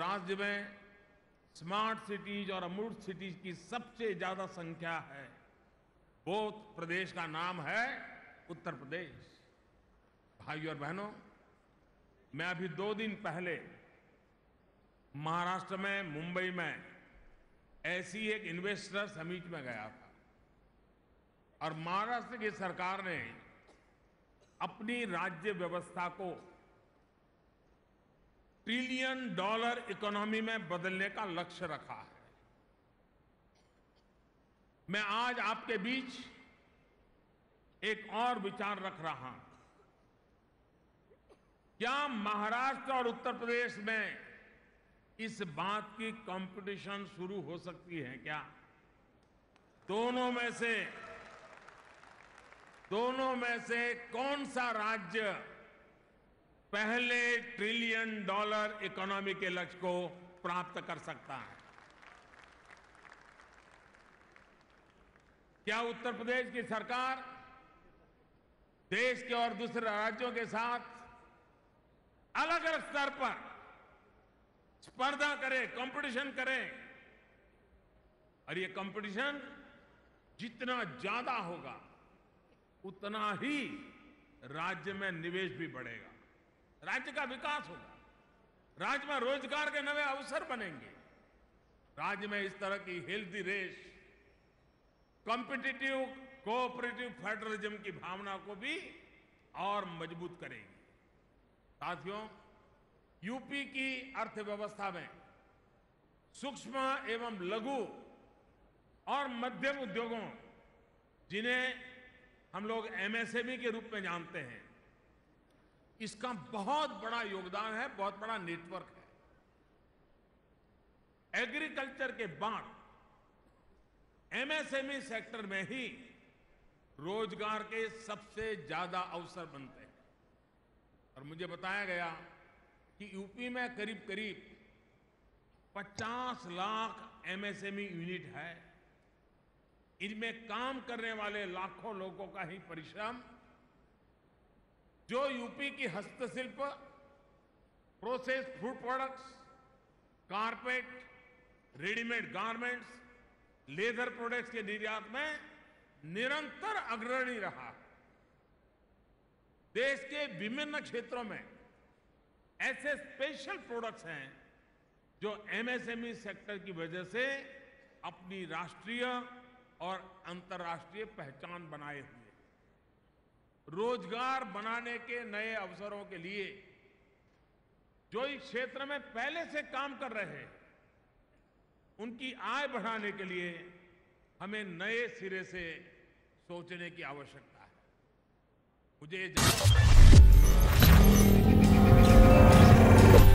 राज्य में smart cities और अमूर्त सिटीज की सबसे ज्यादा संख्या है, वो प्रदेश का नाम है उत्तर प्रदेश। भाइयों और बहनों, मैं अभी 2 दिन पहले महाराष्ट्र में मुंबई में ऐसी एक इन्वेस्टर समिट में गया था और महाराष्ट्र की सरकार ने अपनी राज्य व्यवस्था को $1 ट्रिलियन इकोनॉमी में बदलने का लक्ष्य रखा है। मैं आज आपके बीच एक और विचार रख रहा हूं। क्या महाराष्ट्र और उत्तर प्रदेश में इस बात की कंपटीशन शुरू हो सकती है क्या? दोनों में से कौन सा राज्य पहले $1 ट्रिलियन इकोनॉमी के लक्ष्य को प्राप्त कर सकता है? क्या उत्तर प्रदेश की सरकार देश के और दूसरे राज्यों के साथ अलग अलग स्तर पर स्पर्धा करे, कंपटीशन करे? और ये कंपटीशन जितना ज्यादा होगा उतना ही राज्य में निवेश भी बढ़ेगा, राज्य का विकास होगा, राज्य में रोजगार के नए अवसर बनेंगे। राज्य में इस तरह की healthy race, competitive cooperative federalism की भावना को भी और मजबूत करेगी। साथियों, यूपी की अर्थव्यवस्था में सूक्ष्म एवं लघु और मध्यम उद्योगों, जिन्हें हम लोग MSME के रूप में जानते हैं, इसका बहुत बड़ा योगदान है, बहुत बड़ा नेटवर्क है। एग्रीकल्चर के बाद MSME सेक्टर में ही रोजगार के सबसे ज्यादा अवसर बनते हैं। और मुझे बताया गया कि यूपी में करीब करीब 50 लाख MSME यूनिट है। इनमें काम करने वाले लाखों लोगों का ही परिश्रम, जो यूपी की हस्तशिल्प, processed food products, carpet, readymade garments, leather products के निर्यात में निरंतर अग्रणी रहा। देश के विभिन्न क्षेत्रों में ऐसे स्पेशल प्रोडक्ट्स हैं जो MSME सेक्टर की वजह से अपनी राष्ट्रीय और अंतर्राष्ट्रीय पहचान बनाए हुए। रोजगार बनाने के नए अवसरों के लिए जो इस क्षेत्र में पहले से काम कर रहे हैं, उनकी आय बढ़ाने के लिए हमें नए सिरे से सोचने की आवश्यकता है। मुझे